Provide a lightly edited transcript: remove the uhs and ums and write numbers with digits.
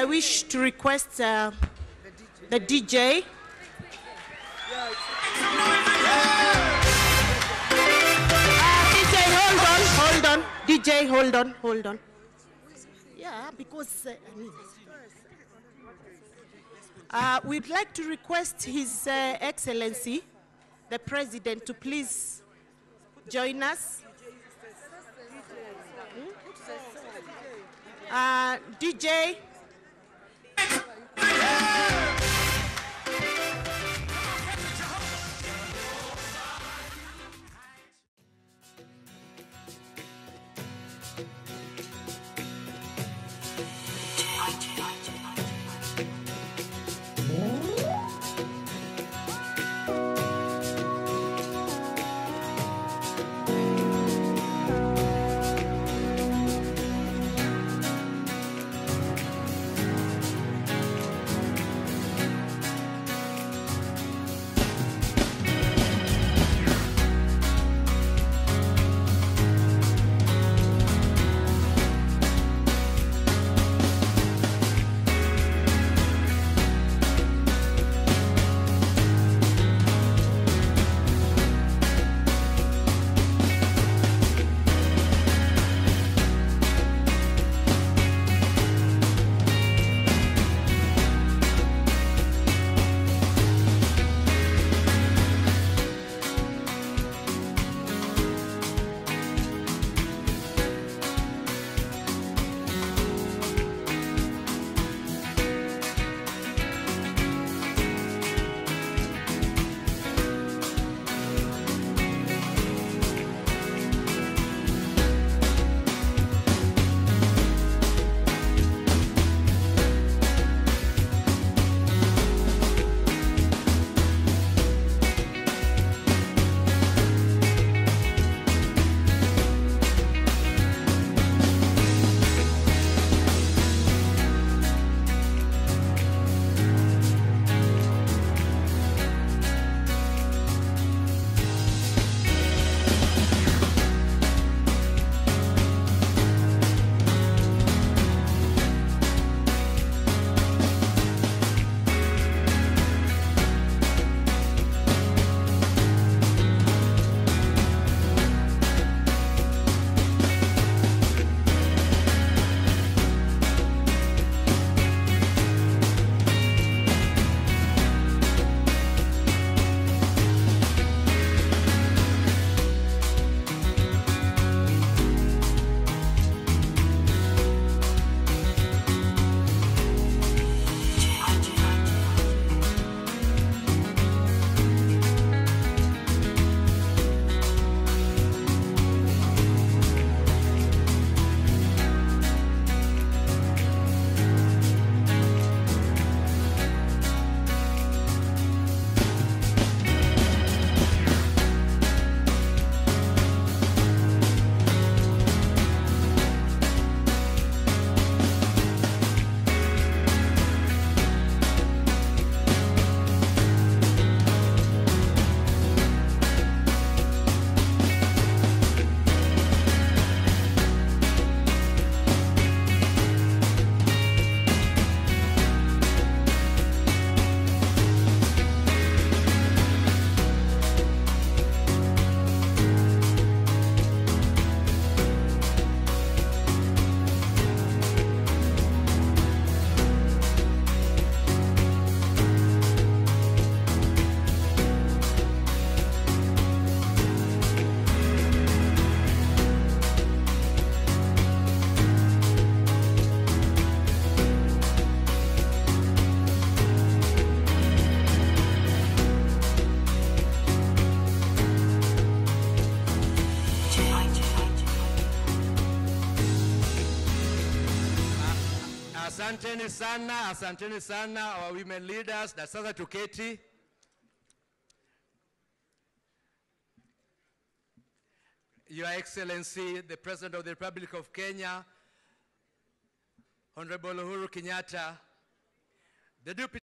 I wish to request the DJ. DJ, hold on. Yeah, because we'd like to request His Excellency, the President, to please join us. DJ. Santinisanna, our women leaders, Nasasa Tuketi. Your Excellency, the President of the Republic of Kenya, Honorable Uhuru Kenyatta, the Deputy